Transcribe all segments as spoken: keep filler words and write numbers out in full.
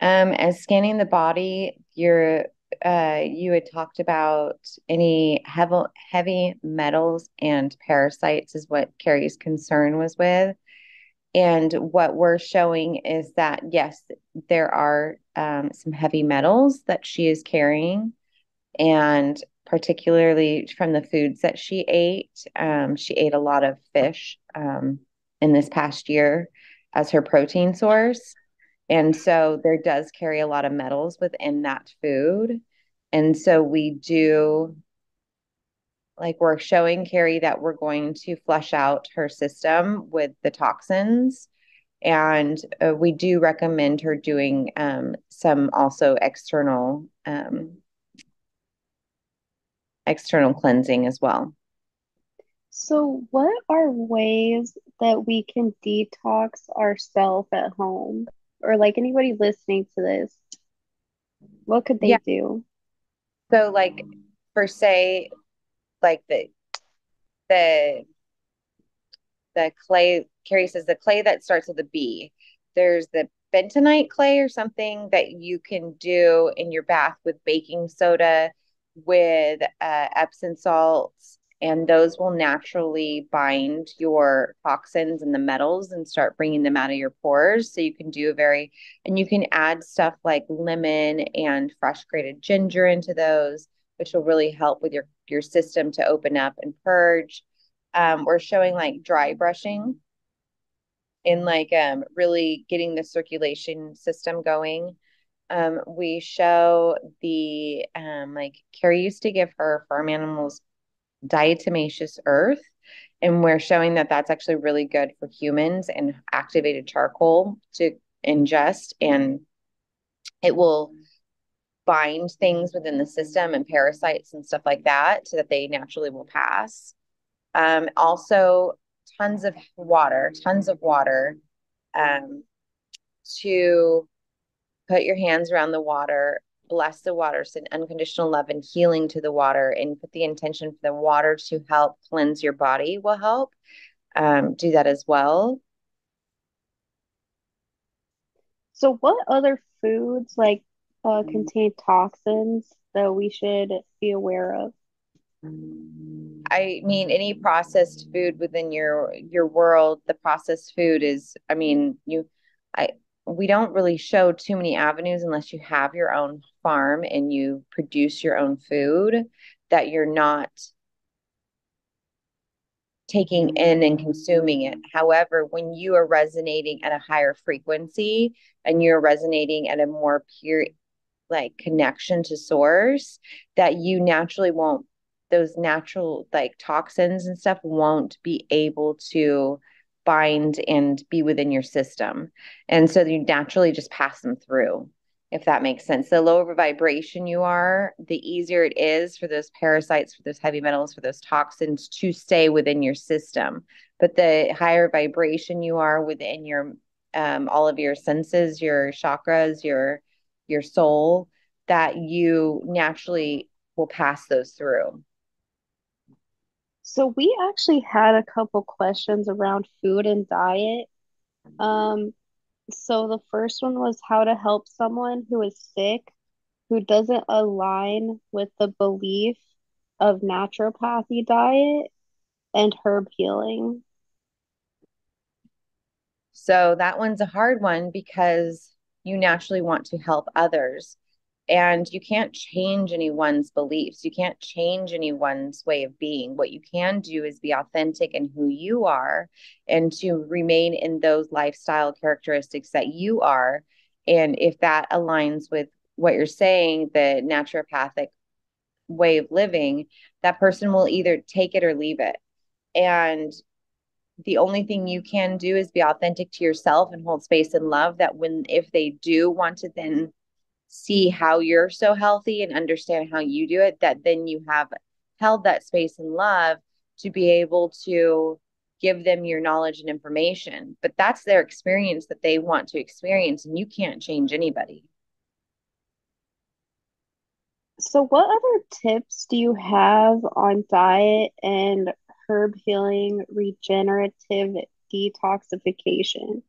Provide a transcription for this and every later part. Um, as scanning the body, you're uh, you had talked about any heavy heavy metals and parasites is what Carrie's concern was with. And what we're showing is that, yes, there are um, some heavy metals that she is carrying, and particularly from the foods that she ate. Um, she ate a lot of fish um, in this past year as her protein source. And so there does carry a lot of metals within that food. And so we do, like, we're showing Carrie that we're going to flush out her system with the toxins. And uh, we do recommend her doing um, some also external um, external cleansing as well. So what are ways that we can detox ourselves at home? Or like anybody listening to this, what could they yeah. do? So like for say, like the, the, the clay, Carrie says the clay that starts with a B, there's the bentonite clay or something that you can do in your bath with baking soda, with uh, Epsom salts, and those will naturally bind your toxins and the metals and start bringing them out of your pores. So you can do a very, and you can add stuff like lemon and fresh grated ginger into those, which will really help with your, your system to open up and purge. Um, we're showing like dry brushing and like um, really getting the circulation system going. Um, we show the, um, like Carrie used to give her farm animals diatomaceous earth, and we're showing that that's actually really good for humans, and activated charcoal to ingest, and it will bind things within the system and parasites and stuff like that so that they naturally will pass. Um, also tons of water, tons of water, um, to put your hands around the water, bless the water, send unconditional love and healing to the water, and put the intention for the water to help cleanse your body will help. Um, do that as well. So what other foods like uh, contain toxins that we should be aware of? I mean, any processed food within your, your world, the processed food is, I mean, you, I, we don't really show too many avenues unless you have your own farm and you produce your own food, that you're not taking in and consuming it. However, when you are resonating at a higher frequency and you're resonating at a more pure, like, connection to source, that you naturally won't, those natural like toxins and stuff won't be able to bind and be within your system. And so you naturally just pass them through, if that makes sense. The lower vibration you are, the easier it is for those parasites, for those heavy metals, for those toxins to stay within your system. But the higher vibration you are within your, um, all of your senses, your chakras, your, your soul, that you naturally will pass those through. So we actually had a couple questions around food and diet. Um, so the first one was how to help someone who is sick, who doesn't align with the belief of naturopathy diet and herb healing. So that one's a hard one because you naturally want to help others. And you can't change anyone's beliefs. You can't change anyone's way of being. What you can do is be authentic in who you are and to remain in those lifestyle characteristics that you are. And if that aligns with what you're saying, the naturopathic way of living, that person will either take it or leave it. And the only thing you can do is be authentic to yourself and hold space and love that when, if they do want to then see how you're so healthy and understand how you do it, that then you have held that space and love to be able to give them your knowledge and information. But that's their experience that they want to experience, and you can't change anybody. So what other tips do you have on diet and herb healing, regenerative detoxification?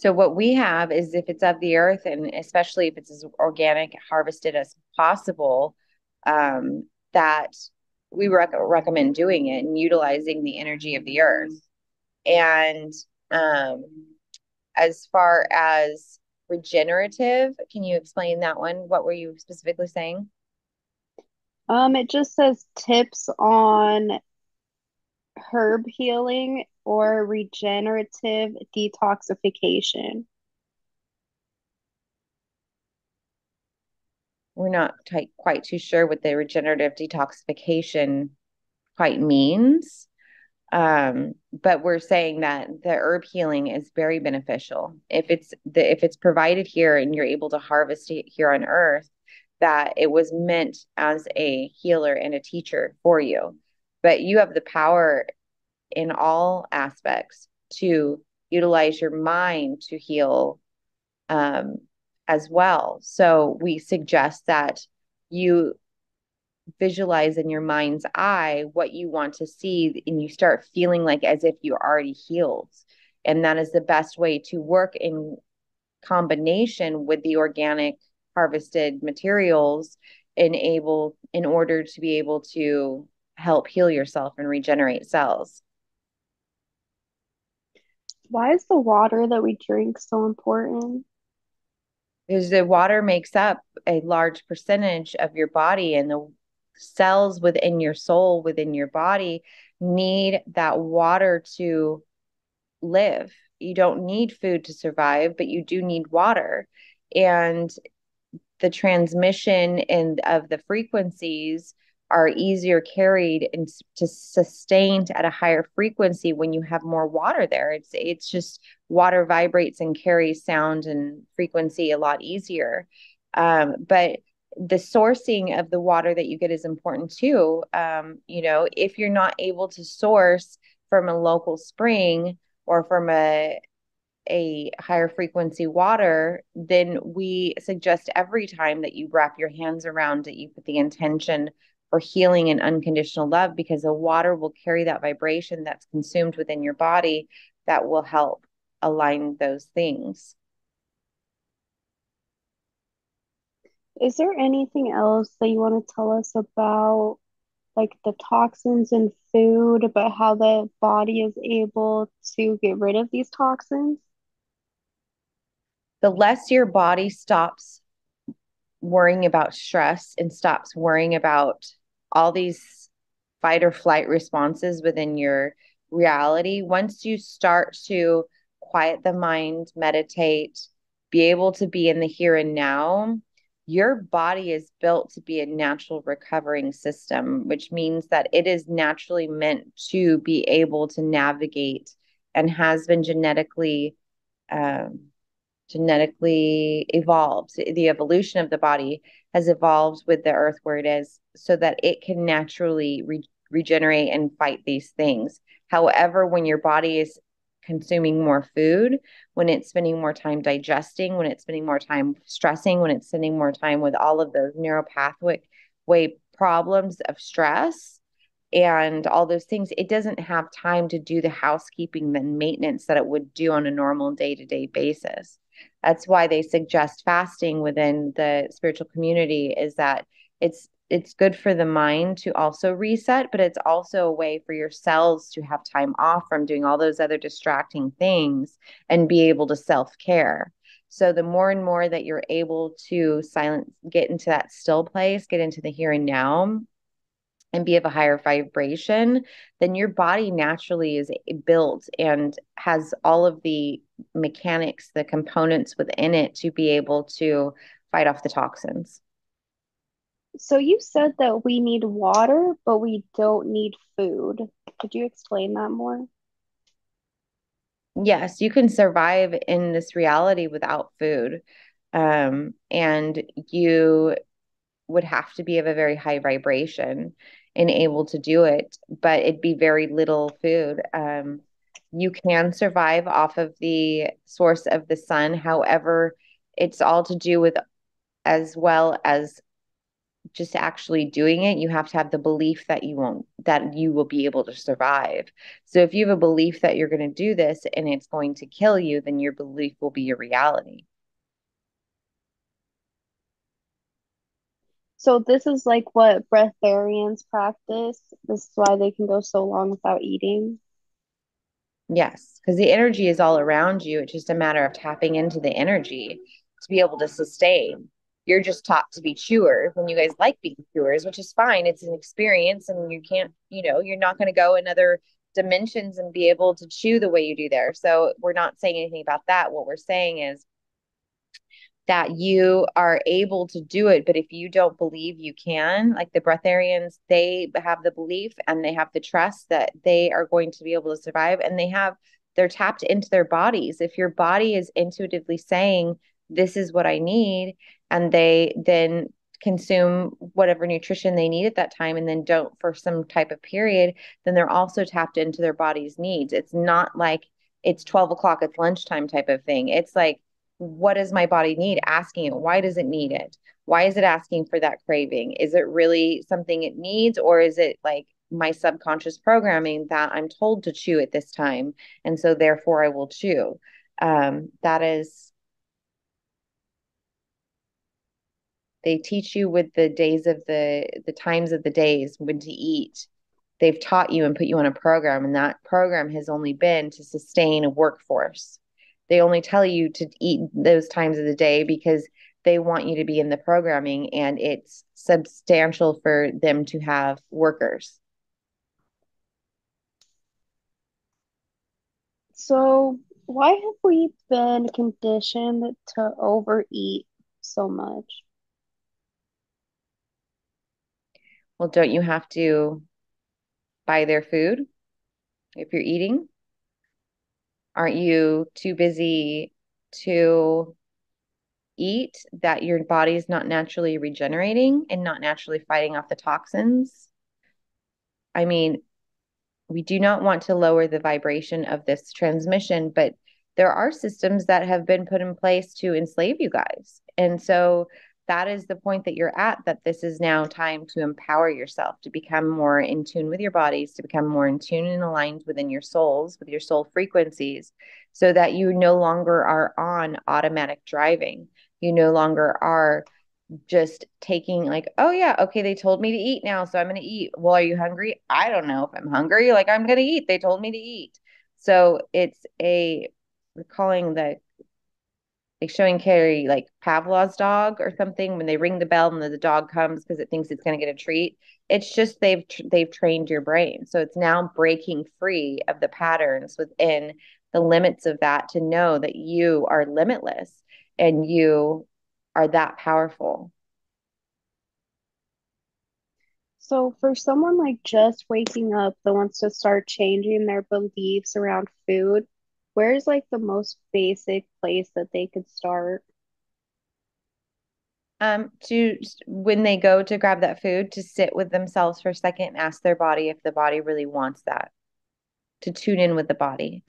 So what we have is, if it's of the earth, and especially if it's as organic harvested as possible, um, that we rec- recommend doing it and utilizing the energy of the earth. And um, as far as regenerative, can you explain that one? What were you specifically saying? Um, it just says tips on herb healing or regenerative detoxification. We're not t- quite too sure what the regenerative detoxification quite means. Um, but we're saying that the herb healing is very beneficial. If it's the, if it's provided here and you're able to harvest it here on earth, that it was meant as a healer and a teacher for you. But you have the power in all aspects to utilize your mind to heal, um, as well. So we suggest that you visualize in your mind's eye what you want to see, and you start feeling like as if you're already healed. And that is the best way to work in combination with the organic harvested materials and able, in order to be able to help heal yourself and regenerate cells. Why is the water that we drink so important? Because the water makes up a large percentage of your body, and the cells within your soul, within your body, need that water to live. You don't need food to survive, but you do need water. And the transmission and of the frequencies are easier carried and to sustained at a higher frequency when you have more water there. It's it's just water vibrates and carries sound and frequency a lot easier. Um, but the sourcing of the water that you get is important too. Um, you know, if you're not able to source from a local spring or from a a higher frequency water, then we suggest every time that you wrap your hands around it, you put the intention for healing and unconditional love, because the water will carry that vibration that's consumed within your body that will help align those things. Is there anything else that you want to tell us about, like the toxins in food, about how the body is able to get rid of these toxins? The less your body stops worrying about stress and stops worrying about all these fight or flight responses within your reality, once you start to quiet the mind, meditate, be able to be in the here and now, your body is built to be a natural recovering system, which means that it is naturally meant to be able to navigate and has been genetically um, genetically evolved. The evolution of the body has evolved with the earth where it is so that it can naturally re- regenerate and fight these things. However, when your body is consuming more food, when it's spending more time digesting, when it's spending more time stressing, when it's spending more time with all of those neuropathway problems of stress and all those things, it doesn't have time to do the housekeeping and maintenance that it would do on a normal day-to-day basis. That's why they suggest fasting within the spiritual community, is that it's it's good for the mind to also reset, but it's also a way for your cells to have time off from doing all those other distracting things and be able to self-care. So the more and more that you're able to silence, get into that still place, get into the here and now, and be of a higher vibration, then your body naturally is built and has all of the mechanics, the components within it to be able to fight off the toxins. So you said that we need water, but we don't need food. Could you explain that more? Yes, you can survive in this reality without food. Um, and you would have to be of a very high vibration and able to do it, but it'd be very little food. Um, you can survive off of the source of the sun. However, it's all to do with, as well as just actually doing it, you have to have the belief that you won't, that you will be able to survive. So if you have a belief that you're going to do this and it's going to kill you, then your belief will be your reality. So this is like what breatharians practice. This is why they can go so long without eating. Yes, because the energy is all around you. It's just a matter of tapping into the energy to be able to sustain. You're just taught to be chewers when you guys like being chewers, which is fine. It's an experience, and you can't, you know, you're not going to go in other dimensions and be able to chew the way you do there. So we're not saying anything about that. What we're saying is that you are able to do it, but if you don't believe you can, like the breatharians, they have the belief and they have the trust that they are going to be able to survive, and they have, they're tapped into their bodies. If your body is intuitively saying, this is what I need, and they then consume whatever nutrition they need at that time and then don't for some type of period, then they're also tapped into their body's needs. It's not like it's twelve o'clock, it's lunchtime type of thing. It's like, what does my body need? Asking it, why does it need it? Why is it asking for that craving? Is it really something it needs, or is it like my subconscious programming that I'm told to chew at this time, and so therefore I will chew? Um, that is, they teach you with the days of the, the times of the days when to eat. They've taught you and put you on a program, and that program has only been to sustain a workforce. They only tell you to eat those times of the day because they want you to be in the programming, and it's substantial for them to have workers. So why have we been conditioned to overeat so much? Well, don't you have to buy their food if you're eating? Aren't you too busy to eat that your body's not naturally regenerating and not naturally fighting off the toxins? I mean, we do not want to lower the vibration of this transmission, but there are systems that have been put in place to enslave you guys. And so that is the point that you're at, that this is now time to empower yourself, to become more in tune with your bodies, to become more in tune and aligned within your souls, with your soul frequencies, so that you no longer are on automatic driving. You no longer are just taking like, oh yeah, okay, they told me to eat now, so I'm going to eat. Well, are you hungry? I don't know if I'm hungry. Like, I'm going to eat. They told me to eat. So it's a, we're calling the, like showing Carrie like Pavlov's dog or something, when they ring the bell and the dog comes because it thinks it's going to get a treat. It's just they've they've trained your brain. So it's now breaking free of the patterns within the limits of that to know that you are limitless and you are that powerful. So for someone like just waking up that wants to start changing their beliefs around food, where's like the most basic place that they could start? Um, to when they go to grab that food, to sit with themselves for a second and ask their body if the body really wants that. To tune in with the body.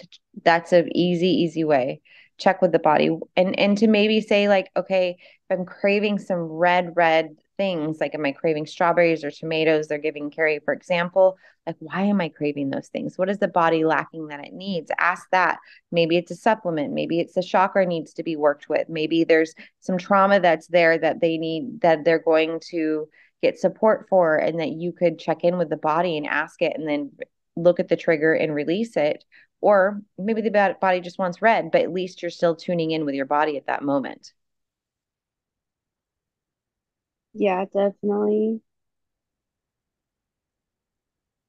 That's an easy, easy way. Check with the body, and and to maybe say like, okay, if I'm craving some red, red things, like am I craving strawberries or tomatoes? They're giving Carrie, for example, like, why am I craving those things? What is the body lacking that it needs? Ask that. Maybe it's a supplement. Maybe it's a chakra needs to be worked with. Maybe there's some trauma that's there that they need, that they're going to get support for, and that you could check in with the body and ask it, and then look at the trigger and release it. Or maybe the body just wants red, but at least you're still tuning in with your body at that moment. Yeah, definitely.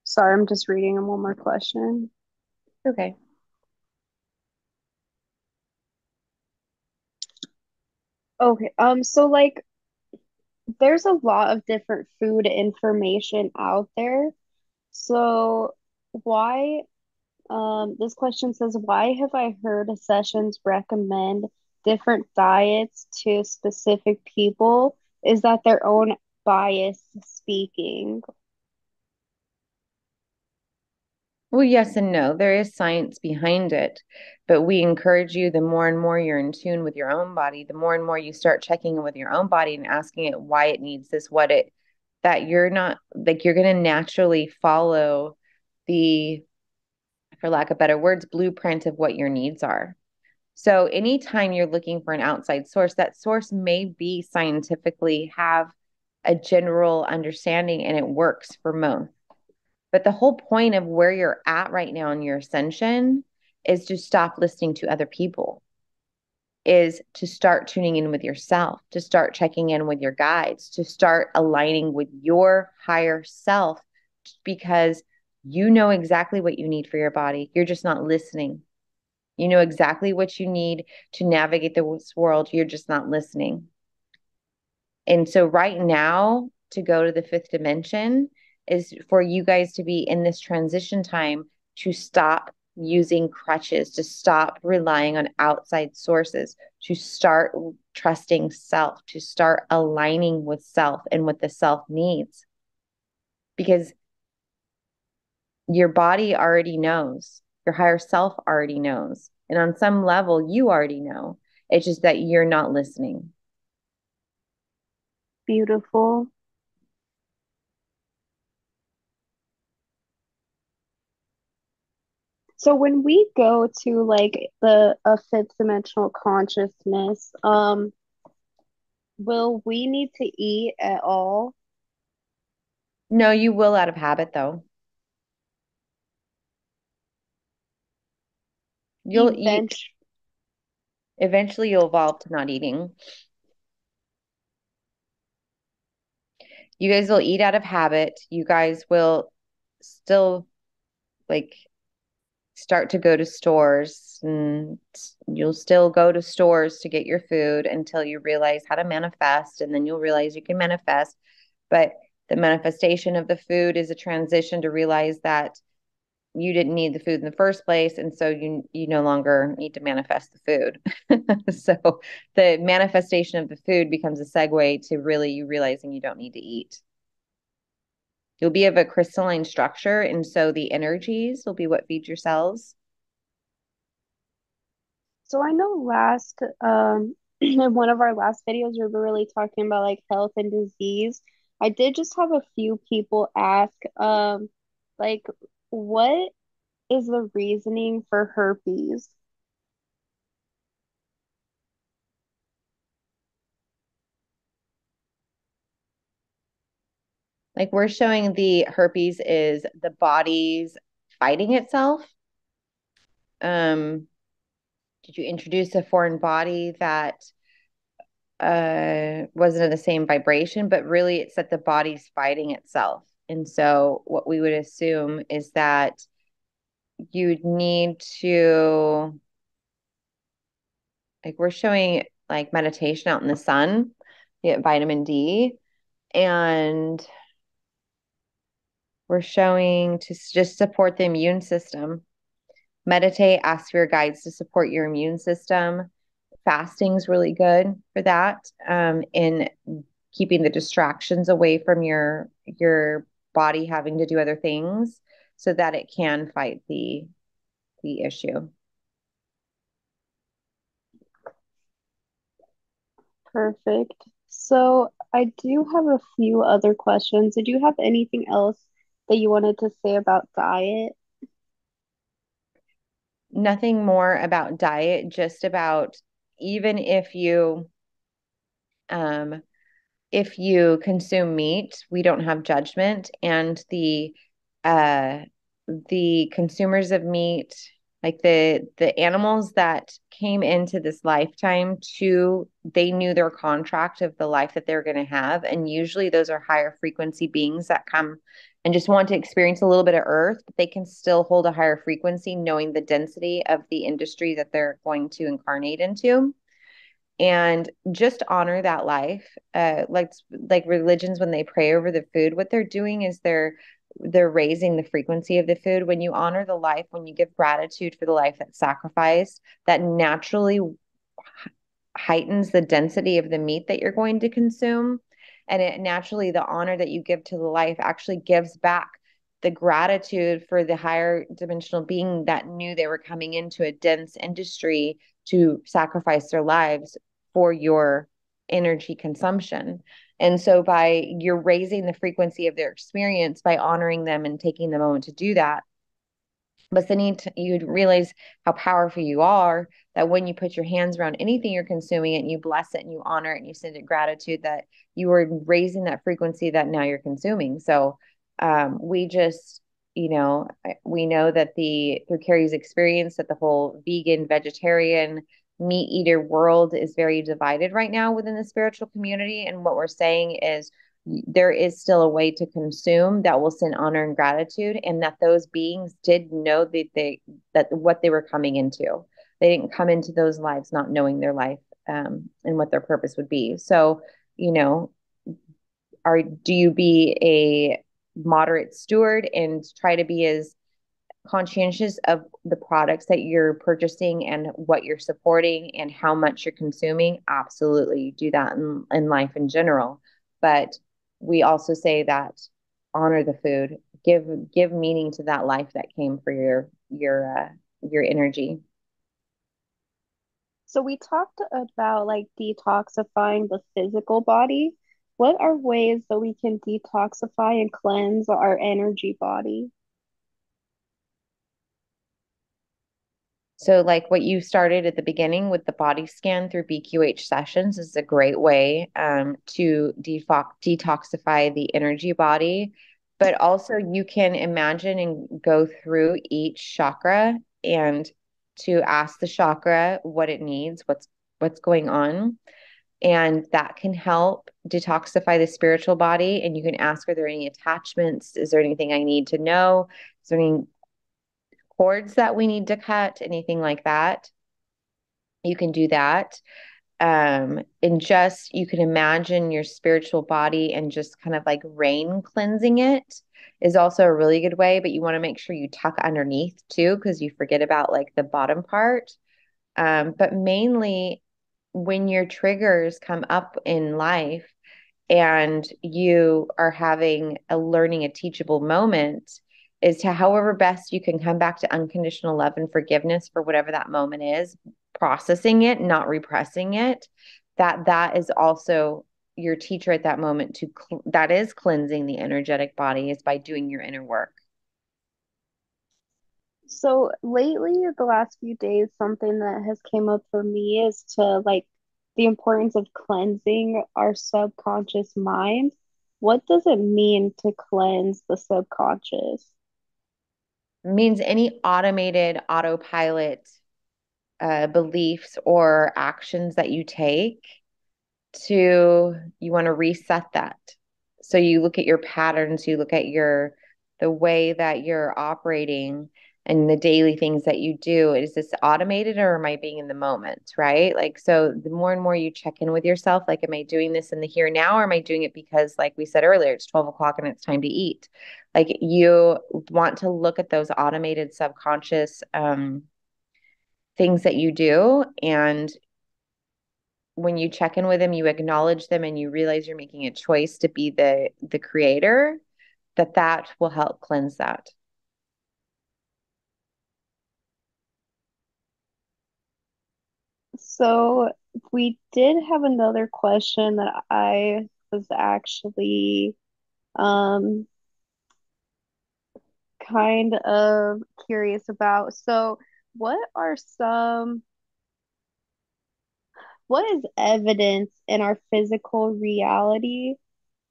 Sorry, I'm just reading them one more question. Okay. Okay, um, so like there's a lot of different food information out there. So why... Um, this question says, why have I heard sessions recommend different diets to specific people? Is that their own bias speaking? Well, yes and no. There is science behind it, but we encourage you, the more and more you're in tune with your own body, the more and more you start checking in with your own body and asking it why it needs this, what it that you're not, like, you're going to naturally follow the, for lack of better words, blueprint of what your needs are. So anytime you're looking for an outside source, that source may be scientifically have a general understanding and it works for most. But the whole point of where you're at right now in your ascension is to stop listening to other people, is to start tuning in with yourself, to start checking in with your guides, to start aligning with your higher self, because you know exactly what you need for your body. You're just not listening. You know exactly what you need to navigate this world. You're just not listening. And so right now, to go to the fifth dimension is for you guys to be in this transition time, to stop using crutches, to stop relying on outside sources, to start trusting self, to start aligning with self and what the self needs. Because your body already knows, your higher self already knows. And on some level, you already know. It's just that you're not listening. Beautiful. So when we go to like the a fifth dimensional consciousness, um, will we need to eat at all? No, you will out of habit though. You'll Event- eat. Eventually you'll evolve to not eating. You guys will eat out of habit. You guys will still like start to go to stores, and you'll still go to stores to get your food until you realize how to manifest, and then you'll realize you can manifest. But the manifestation of the food is a transition to realize that you didn't need the food in the first place, and so you you no longer need to manifest the food. So the manifestation of the food becomes a segue to really you realizing you don't need to eat. You'll be of a crystalline structure, and so the energies will be what feeds your cells. So I know last, um, in one of our last videos, we were really talking about like health and disease. I did just have a few people ask, um, like, what is the reasoning for herpes? Like, we're showing the herpes is the body's fighting itself. Um, did you introduce a foreign body that uh, wasn't in the same vibration, but really it's that the body's fighting itself. And so what we would assume is that you'd need to, like, we're showing like meditation out in the sun, you get vitamin D, and we're showing to just support the immune system. Meditate, ask for your guides to support your immune system. Fasting's really good for that. Um, in keeping the distractions away from your, your body having to do other things so that it can fight the, the issue. Perfect. So I do have a few other questions. Did you have anything else that you wanted to say about diet? Nothing more about diet, just about even if you um if you consume meat, we don't have judgment, and the uh the consumers of meat, like the the animals that came into this lifetime to, they knew their contract of the life that they're going to have, and usually those are higher frequency beings that come and just want to experience a little bit of earth, but they can still hold a higher frequency knowing the density of the industry that they're going to incarnate into. And just honor that life. Uh, like, like religions, when they pray over the food, what they're doing is they're they're raising the frequency of the food. When you honor the life, when you give gratitude for the life that's sacrificed, that naturally heightens the density of the meat that you're going to consume. And it naturally, the honor that you give to the life actually gives back the gratitude for the higher dimensional being that knew they were coming into a dense industry to sacrifice their lives for your energy consumption. And so by you're raising the frequency of their experience by honoring them and taking the moment to do that. But then you, you realize how powerful you are, that when you put your hands around anything you're consuming it and you bless it and you honor it and you send it gratitude, that you are raising that frequency that now you're consuming. So um, we just, you know, we know that the through Carrie's experience that the whole vegan, vegetarian, meat eater world is very divided right now within the spiritual community. And what we're saying is there is still a way to consume that will send honor and gratitude, and that those beings did know that they, that what they were coming into. They didn't come into those lives not knowing their life um, and what their purpose would be. So, you know, are, do you be a moderate steward and try to be as conscientious of the products that you're purchasing and what you're supporting and how much you're consuming? Absolutely. You do that in, in life in general. But we also say that honor the food, give, give meaning to that life that came for your, your, uh, your energy. So we talked about like detoxifying the physical body. What are ways that we can detoxify and cleanse our energy body? So like what you started at the beginning with the body scan through B Q H sessions is a great way um, to defo- detoxify the energy body. But also you can imagine and go through each chakra and to ask the chakra what it needs, what's what's going on. And that can help detoxify the spiritual body. And you can ask, are there any attachments? Is there anything I need to know? Is there any cords that we need to cut, anything like that? You can do that. Um, and just, you can imagine your spiritual body and just kind of like rain cleansing it is also a really good way, but you want to make sure you tuck underneath too, because you forget about like the bottom part. Um, but mainly when your triggers come up in life and you are having a learning, a teachable moment, is to however best you can come back to unconditional love and forgiveness for whatever that moment is, processing it, not repressing it, that that is also your teacher at that moment to, cl- that is cleansing the energetic body is by doing your inner work. So lately, the last few days, something that has came up for me is to like the importance of cleansing our subconscious mind. What does it mean to cleanse the subconscious? Means any automated autopilot uh, beliefs or actions that you take to, you want to reset that. So you look at your patterns, you look at your, the way that you're operating and the daily things that you do. Is this automated or am I being in the moment, right? Like, so the more and more you check in with yourself, like, am I doing this in the here now? Or am I doing it because like we said earlier, it's twelve o'clock and it's time to eat. Like you want to look at those automated subconscious um, things that you do. And when you check in with them, you acknowledge them and you realize you're making a choice to be the, the creator, that that will help cleanse that. So we did have another question that I was actually um, kind of curious about. So what are some, what is evidence in our physical reality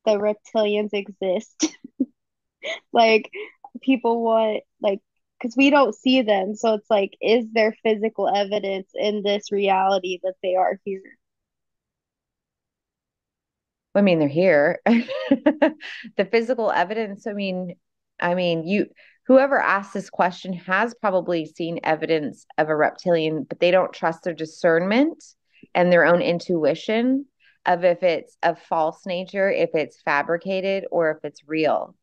that reptilians exist? Like people want, like, because we don't see them. So it's like, is there physical evidence in this reality that they are here? I mean, they're here. The physical evidence. I mean, I mean, you, whoever asked this question has probably seen evidence of a reptilian, but they don't trust their discernment and their own intuition of if it's of false nature, if it's fabricated, or if it's real.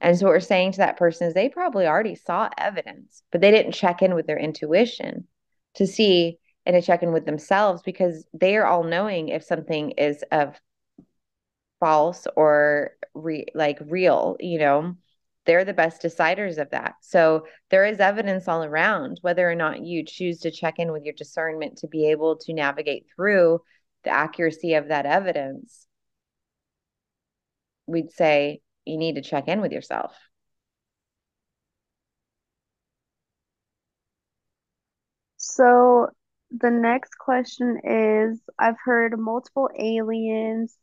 And so what we're saying to that person is they probably already saw evidence, but they didn't check in with their intuition to see and to check in with themselves, because they are all knowing if something is of false or re- like real, you know, they're the best deciders of that. So there is evidence all around, whether or not you choose to check in with your discernment to be able to navigate through the accuracy of that evidence. we'd say you need to check in with yourself. So the next question is, I've heard multiple aliens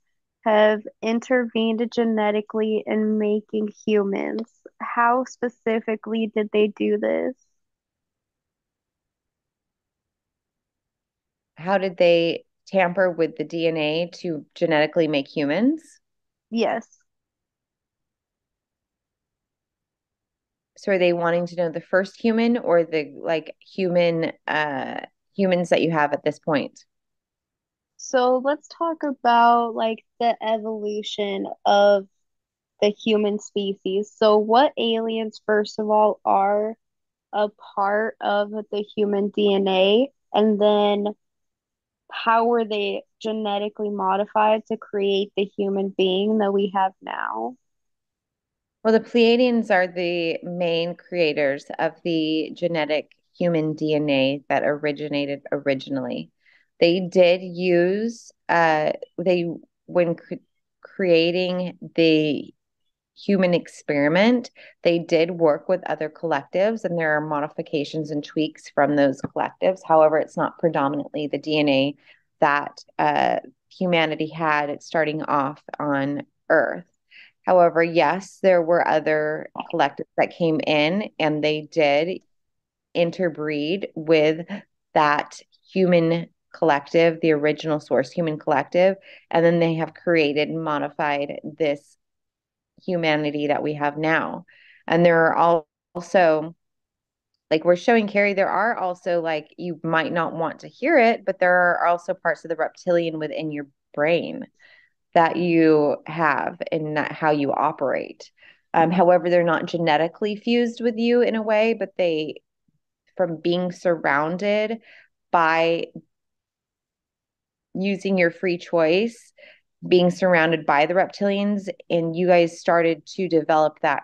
have intervened genetically in making humans. How specifically did they do this? How did they tamper with the D N A to genetically make humans? Yes. So are they wanting to know the first human or the like human uh, humans that you have at this point? So let's talk about like the evolution of the human species. So what aliens, first of all, are a part of the human D N A, and then how were they genetically modified to create the human being that we have now? Well, the Pleiadians are the main creators of the genetic human D N A that originated originally. They did use, uh, they when cre- creating the human experiment, they did work with other collectives, and there are modifications and tweaks from those collectives. However, it's not predominantly the D N A that uh, humanity had starting off on Earth. However, yes, there were other collectives that came in and they did interbreed with that human collective, the original source human collective, and then they have created and modified this humanity that we have now. And there are also, like we're showing Carrie, there are also, like, you might not want to hear it, but there are also parts of the reptilian within your brain that you have and how you operate. Um, however, they're not genetically fused with you in a way, but they, from being surrounded by using your free choice, being surrounded by the reptilians, and you guys started to develop that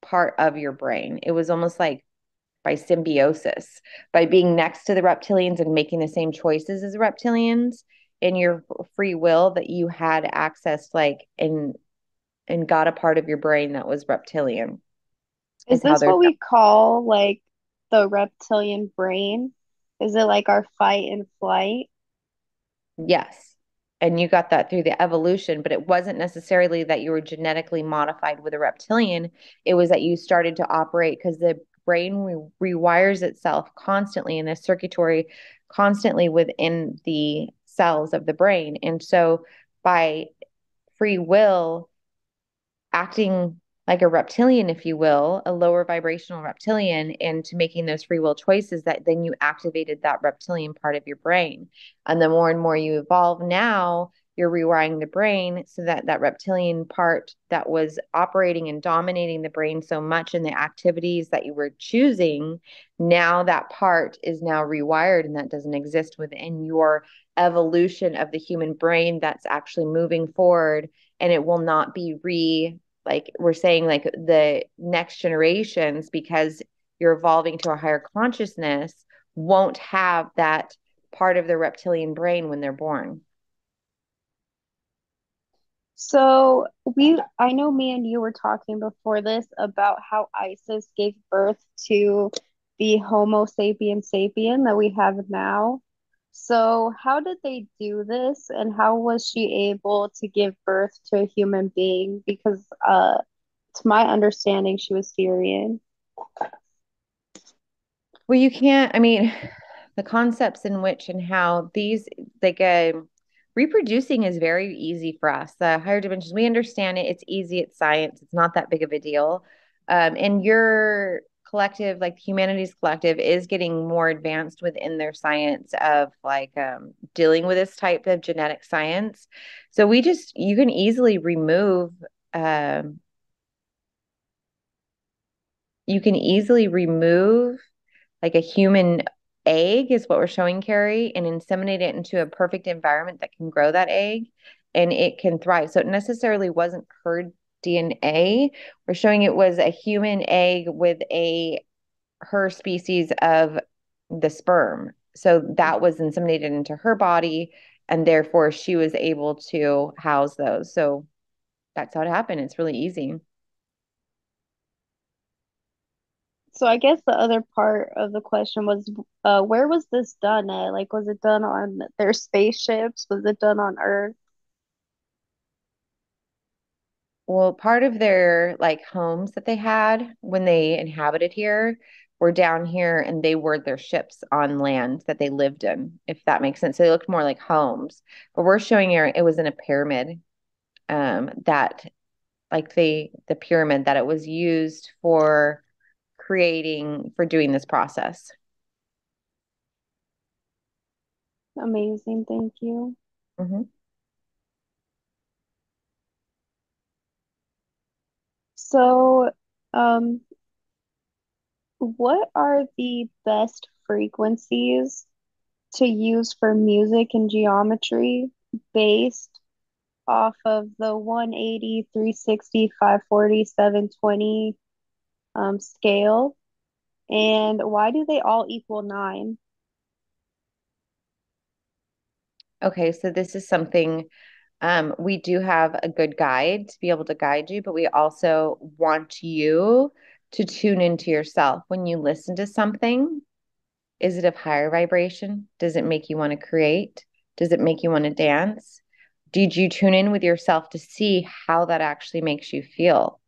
part of your brain. It was almost like by symbiosis, by being next to the reptilians and making the same choices as the reptilians in your free will, that you had access, like, and and got a part of your brain that was reptilian. Is this what we call, like, the reptilian brain? Is it like our fight and flight? Yes. And you got that through the evolution, but it wasn't necessarily that you were genetically modified with a reptilian. It was that you started to operate, because the brain re- rewires itself constantly in the circuitry, constantly within the cells of the brain. And so by free will, acting like a reptilian, if you will, a lower vibrational reptilian, and to making those free will choices, that then you activated that reptilian part of your brain. And the more and more you evolve now, you're rewiring the brain so that that reptilian part that was operating and dominating the brain so much in the activities that you were choosing, now that part is now rewired, and that doesn't exist within your evolution of the human brain that's actually moving forward. And it will not be re- like we're saying, like the next generations, because you're evolving to a higher consciousness, won't have that part of their reptilian brain when they're born. So we, I know me and you were talking before this about how Isis gave birth to the Homo sapiens sapiens that we have now. So how did they do this, and how was she able to give birth to a human being? Because uh, to my understanding, she was Syrian. Well, you can't, I mean, the concepts in which and how these, like uh, reproducing is very easy for us. The higher dimensions, we understand it. It's easy. It's science. It's not that big of a deal. Um, and you're... collective, like the humanities collective, is getting more advanced within their science of like um, dealing with this type of genetic science. So we just, you can easily remove, um, you can easily remove like a human egg is what we're showing, Carrie, and inseminate it into a perfect environment that can grow that egg and it can thrive. So it necessarily wasn't herd D N A. We're showing it was a human egg with a her species of the sperm. So that was inseminated into her body, and therefore she was able to house those. So that's how it happened. It's really easy. So I guess the other part of the question was, uh, where was this done at? Like, was it done on their spaceships? Was it done on Earth? Well, part of their like homes that they had when they inhabited here were down here, and they were their ships on land that they lived in, if that makes sense. So they looked more like homes, but we're showing here it was in a pyramid, um, that like the, the pyramid that it was used for creating, for doing this process. Amazing. Thank you. Mm-hmm. So, um, what are the best frequencies to use for music and geometry based off of the one eighty, three sixty, five forty, seven twenty um, scale? And why do they all equal nine? Okay, so this is something... Um, we do have a good guide to be able to guide you, but we also want you to tune into yourself. When you listen to something, is it of higher vibration? Does it make you want to create? Does it make you want to dance? Did you tune in with yourself to see how that actually makes you feel?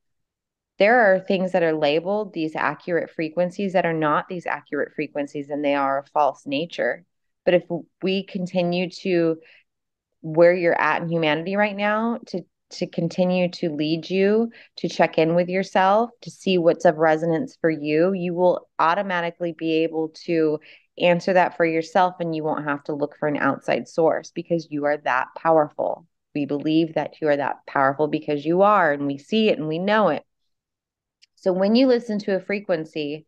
There are things that are labeled these accurate frequencies that are not these accurate frequencies, and they are a false nature. But if we continue to where you're at in humanity right now, to to continue to lead you to check in with yourself, to see what's of resonance for you, you will automatically be able to answer that for yourself, and you won't have to look for an outside source, because you are that powerful. We believe that you are that powerful because you are, and we see it and we know it. So when you listen to a frequency,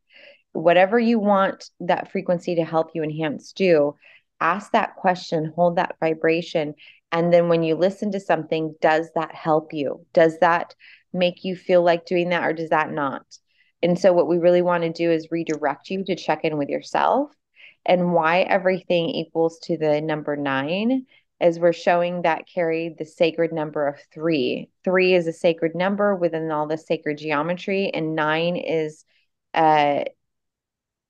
whatever you want that frequency to help you enhance, do ask that question, hold that vibration. And then when you listen to something, does that help you? Does that make you feel like doing that, or does that not? And so what we really want to do is redirect you to check in with yourself. And why everything equals to the number nine is we're showing that Carrie, the sacred number of three. Three is a sacred number within all the sacred geometry, and nine is uh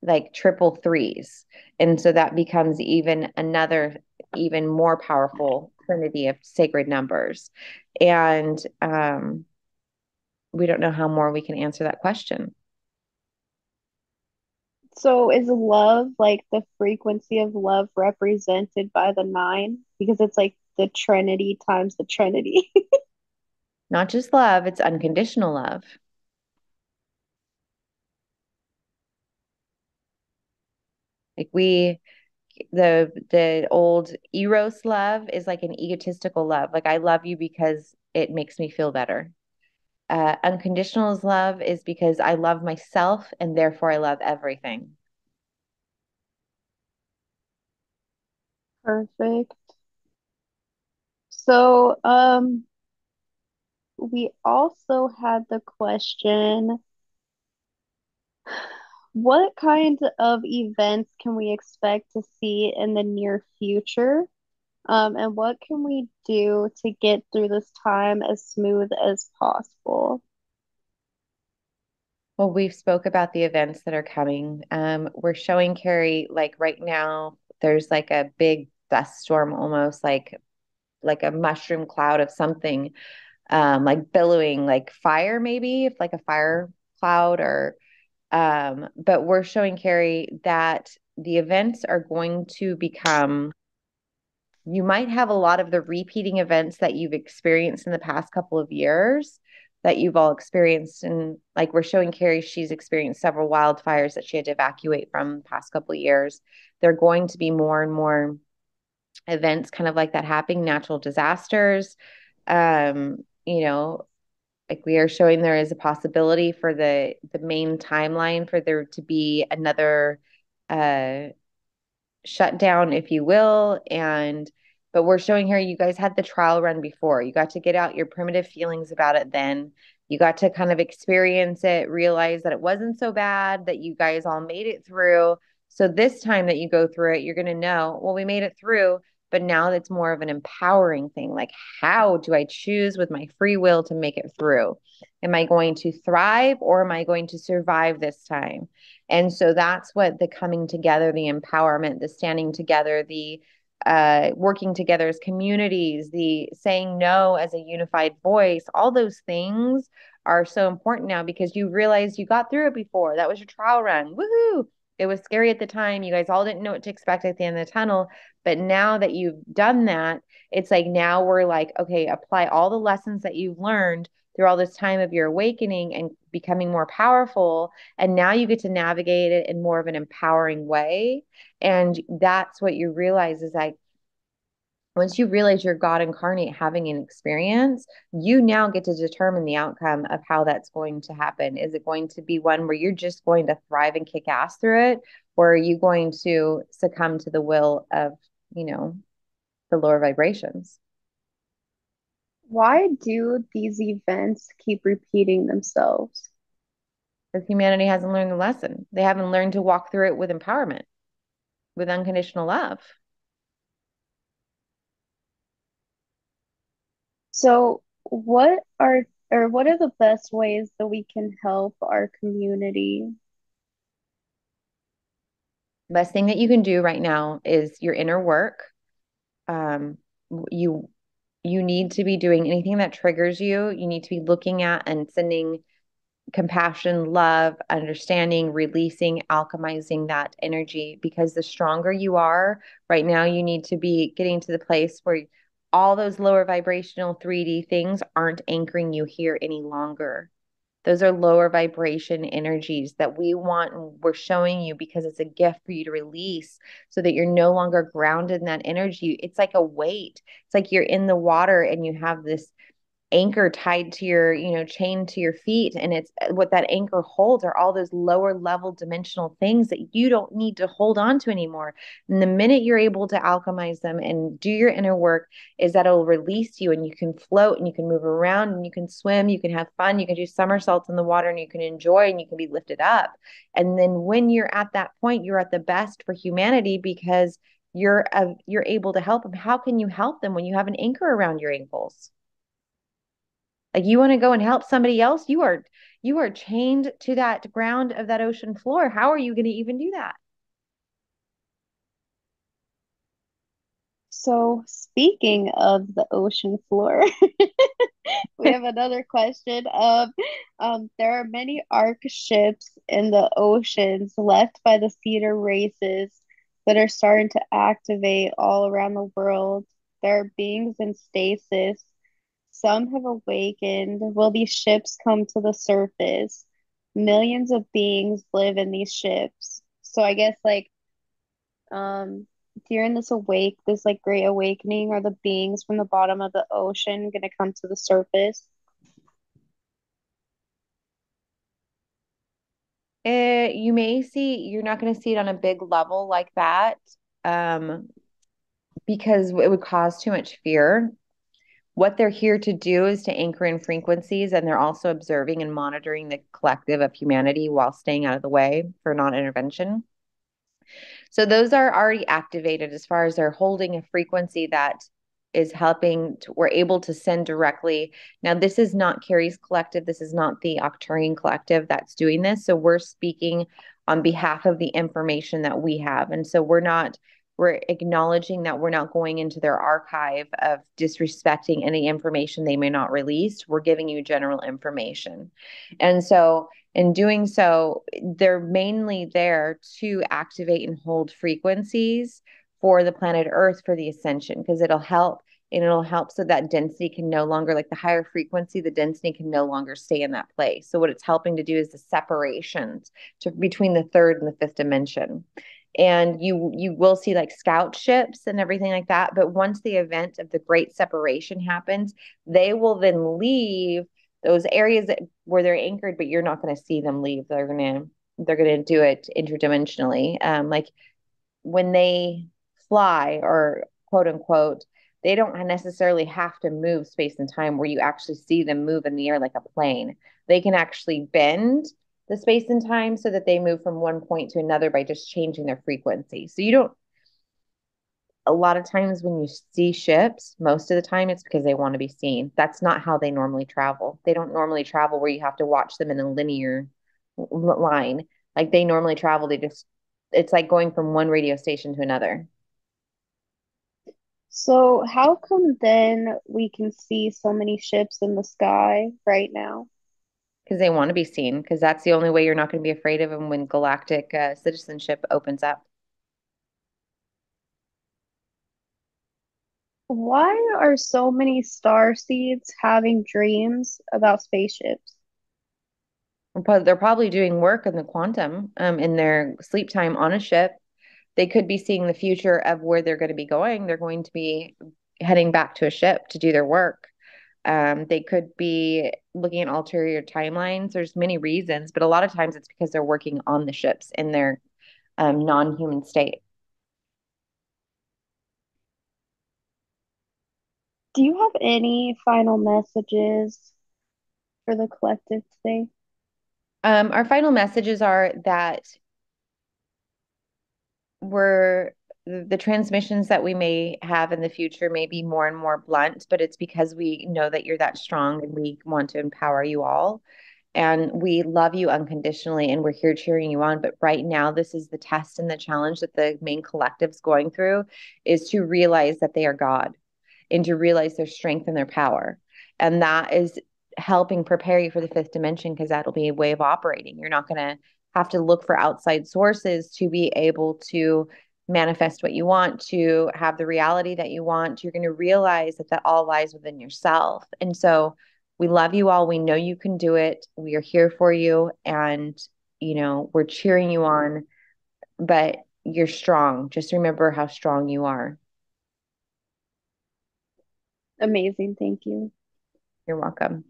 like triple threes. And so that becomes even another, even more powerful trinity of sacred numbers. And um, we don't know how more we can answer that question. So is love, like the frequency of love, represented by the nine? Because it's like the trinity times the trinity. Not just love, it's unconditional love. Like we, the, the old Eros love is like an egotistical love. Like, I love you because it makes me feel better. Uh, unconditional love is because I love myself, and therefore I love everything. Perfect. So, um, we also had the question, what kind of events can we expect to see in the near future? Um, and what can we do to get through this time as smooth as possible? Well, we've spoke about the events that are coming. Um, we're showing Carrie, like right now, there's like a big dust storm, almost like, like a mushroom cloud of something, um, like billowing, like fire, maybe, if like a fire cloud or... Um, but we're showing Carrie that the events are going to become, you might have a lot of the repeating events that you've experienced in the past couple of years that you've all experienced. And like we're showing Carrie, she's experienced several wildfires that she had to evacuate from the past couple of years. There are going to be more and more events kind of like that happening, natural disasters, um, you know, like we are showing there is a possibility for the the main timeline for there to be another uh, shutdown, if you will. And, but we're showing here, you guys had the trial run before. You got to get out your primitive feelings about it then. You got to kind of experience it, realize that it wasn't so bad, that you guys all made it through. So this time that you go through it, you're going to know, well, we made it through. But now it's more of an empowering thing. Like, how do I choose with my free will to make it through? Am I going to thrive or am I going to survive this time? And so that's what the coming together, the empowerment, the standing together, the uh, working together as communities, the saying no as a unified voice, all those things are so important now because you realize you got through it before. That was your trial run. Woohoo! It was scary at the time. You guys all didn't know what to expect at the end of the tunnel. But now that you've done that, it's like, now we're like, okay, apply all the lessons that you've learned through all this time of your awakening and becoming more powerful. And now you get to navigate it in more of an empowering way. And that's what you realize is like, once you realize you're God incarnate having an experience, you now get to determine the outcome of how that's going to happen. Is it going to be one where you're just going to thrive and kick ass through it? Or are you going to succumb to the will of, you know, the lower vibrations? Why do these events keep repeating themselves? Because humanity hasn't learned the lesson. They haven't learned to walk through it with empowerment, with unconditional love. So what are or what are the best ways that we can help our community? Best thing that you can do right now is your inner work. Um, you you need to be doing anything that triggers you. You need to be looking at and sending compassion, love, understanding, releasing, alchemizing that energy, because the stronger you are right now, you need to be getting to the place where all those lower vibrational three D things aren't anchoring you here any longer. Those are lower vibration energies that we want and we're showing you because it's a gift for you to release so that you're no longer grounded in that energy. It's like a weight. It's like you're in the water and you have this anchor tied to your, you know, chained to your feet. And it's what that anchor holds are all those lower level dimensional things that you don't need to hold on to anymore. And the minute you're able to alchemize them and do your inner work is that it'll release you and you can float and you can move around and you can swim, you can have fun, you can do somersaults in the water and you can enjoy and you can be lifted up. And then when you're at that point, you're at the best for humanity because you're, uh, you're able to help them. How can you help them when you have an anchor around your ankles? Like, you want to go and help somebody else. You are, you are chained to that ground of that ocean floor. How are you going to even do that? So speaking of the ocean floor, we have another question of, um, there are many ark ships in the oceans left by the cedar races that are starting to activate all around the world. There are beings in stasis. Some have awakened. Will these ships come to the surface? Millions of beings live in these ships. So I guess, like, um, during this awake, this, like, great awakening, are the beings from the bottom of the ocean going to come to the surface? Uh, you may see, you're not going to see it on a big level like that, um, because it would cause too much fear. What they're here to do is to anchor in frequencies, and they're also observing and monitoring the collective of humanity while staying out of the way for non-intervention. So those are already activated as far as they're holding a frequency that is helping. To, we're able to send directly. Now, this is not Carrie's collective. This is not the Octarian collective that's doing this. So we're speaking on behalf of the information that we have. And so we're not... We're acknowledging that we're not going into their archive of disrespecting any information they may not release. We're giving you general information. And so in doing so, they're mainly there to activate and hold frequencies for the planet Earth for the ascension, because it'll help and it'll help so that density can no longer, like the higher frequency, the density can no longer stay in that place. So what it's helping to do is the separations to, between the third and the fifth dimension. And you you will see like scout ships and everything like that. But once the event of the great separation happens, they will then leave those areas that, where they're anchored, but you're not going to see them leave. They're going to they're going to do it interdimensionally. Um, like when they fly, or quote unquote, they don't necessarily have to move space and time where you actually see them move in the air like a plane. They can actually bend the space and time so that they move from one point to another by just changing their frequency. So you don't, a lot of times when you see ships, most of the time it's because they want to be seen. That's not how they normally travel. They don't normally travel where you have to watch them in a linear line. Like they normally travel, they just, it's like going from one radio station to another. So how come then we can see so many ships in the sky right now? Because they want to be seen, because that's the only way you're not going to be afraid of them when galactic uh, citizenship opens up. Why are so many starseeds having dreams about spaceships? They're probably doing work in the quantum, um, in their sleep time on a ship. They could be seeing the future of where they're going to be going. They're going to be heading back to a ship to do their work. Um, they could be looking at ulterior timelines. There's many reasons, but a lot of times it's because they're working on the ships in their um, non-human state. Do you have any final messages for the collective today? Um, our final messages are that we're, the transmissions that we may have in the future may be more and more blunt, but it's because we know that you're that strong and we want to empower you all. And we love you unconditionally and we're here cheering you on. But right now, this is the test and the challenge that the main collective's going through, is to realize that they are God, and to realize their strength and their power. And that is helping prepare you for the fifth dimension, because that'll be a way of operating. You're not going to have to look for outside sources to be able to manifest what you want, to have the reality that you want. You're going to realize that that all lies within yourself. And so we love you all. We know you can do it. We are here for you. And, you know, we're cheering you on, but you're strong. Just remember how strong you are. Amazing. Thank you. You're welcome.